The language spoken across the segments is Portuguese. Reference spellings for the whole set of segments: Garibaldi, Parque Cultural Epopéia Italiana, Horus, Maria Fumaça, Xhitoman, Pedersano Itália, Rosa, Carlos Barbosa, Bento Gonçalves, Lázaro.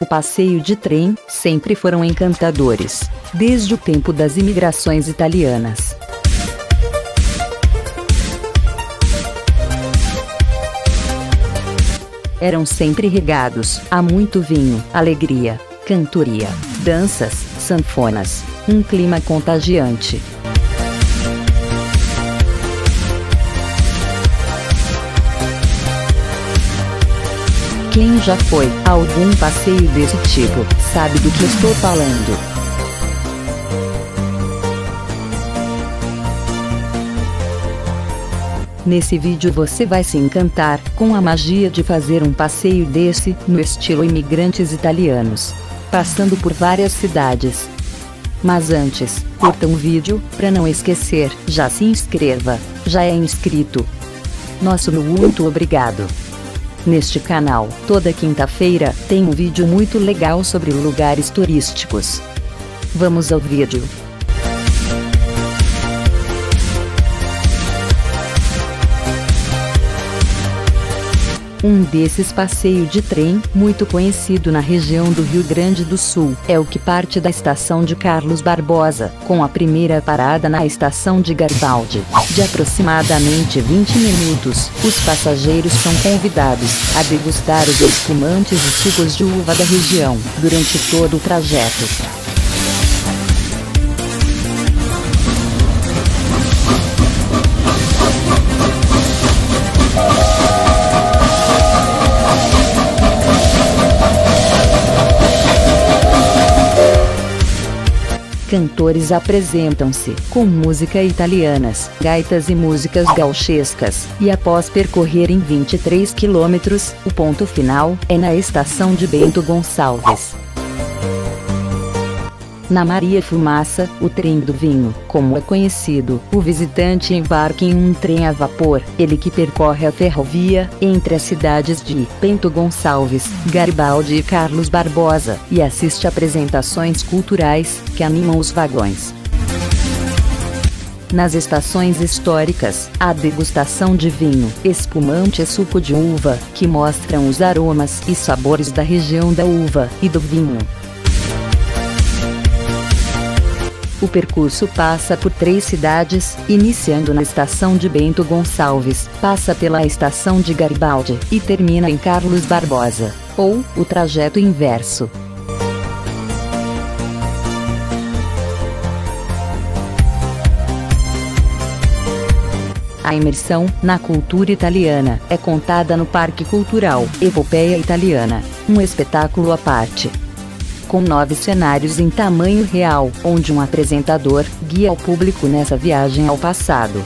O passeio de trem sempre foram encantadores, desde o tempo das imigrações italianas. Eram sempre regados a muito vinho, alegria, cantoria, danças, sanfonas, um clima contagiante. Quem já foi a algum passeio desse tipo, sabe do que estou falando. Nesse vídeo você vai se encantar com a magia de fazer um passeio desse no estilo imigrantes italianos, passando por várias cidades. Mas antes, curta um vídeo, pra não esquecer, já se inscreva, já é inscrito. Nosso muito obrigado. Neste canal, toda quinta-feira, tem um vídeo muito legal sobre lugares turísticos. Vamos ao vídeo. Um desses passeios de trem, muito conhecido na região do Rio Grande do Sul, é o que parte da estação de Carlos Barbosa, com a primeira parada na estação de Garibaldi. De aproximadamente 20 minutos, os passageiros são convidados a degustar os espumantes e sucos de uva da região, durante todo o trajeto. Cantores apresentam-se com música italianas, gaitas e músicas gauchescas, e após percorrerem 23 quilômetros, o ponto final é na estação de Bento Gonçalves. Na Maria Fumaça, o trem do vinho, como é conhecido, o visitante embarca em um trem a vapor, ele que percorre a ferrovia, entre as cidades de Bento Gonçalves, Garibaldi e Carlos Barbosa, e assiste apresentações culturais, que animam os vagões. Nas estações históricas, há degustação de vinho, espumante e suco de uva, que mostram os aromas e sabores da região da uva e do vinho. O percurso passa por 3 cidades, iniciando na estação de Bento Gonçalves, passa pela estação de Garibaldi e termina em Carlos Barbosa, ou o trajeto inverso. A imersão na cultura italiana é contada no Parque Cultural Epopéia Italiana, um espetáculo à parte. Com 9 cenários em tamanho real, onde um apresentador guia o público nessa viagem ao passado.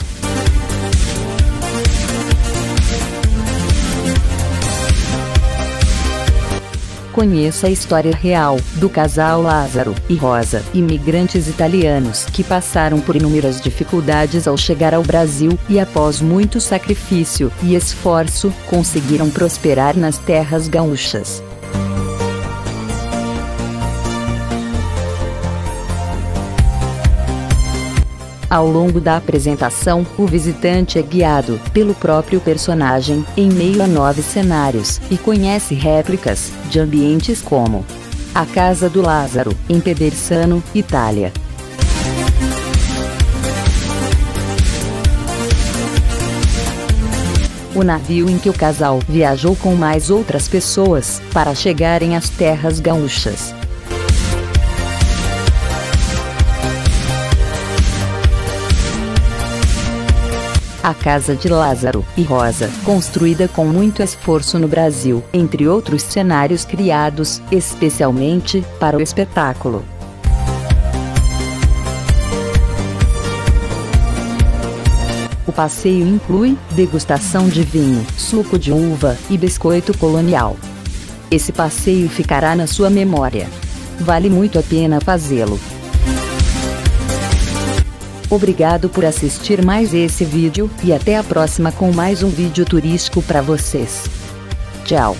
Conheça a história real do casal Lázaro e Rosa, imigrantes italianos que passaram por inúmeras dificuldades ao chegar ao Brasil e, após muito sacrifício e esforço, conseguiram prosperar nas terras gaúchas. Ao longo da apresentação, o visitante é guiado pelo próprio personagem, em meio a 9 cenários, e conhece réplicas de ambientes como a Casa do Lázaro, em Pedersano, Itália. O navio em que o casal viajou com mais outras pessoas, para chegarem às terras gaúchas. A Casa de Lázaro e Rosa, construída com muito esforço no Brasil, entre outros cenários criados especialmente para o espetáculo. O passeio inclui degustação de vinho, suco de uva e biscoito colonial. Esse passeio ficará na sua memória. Vale muito a pena fazê-lo. Obrigado por assistir mais esse vídeo, e até a próxima com mais um vídeo turístico para vocês. Tchau!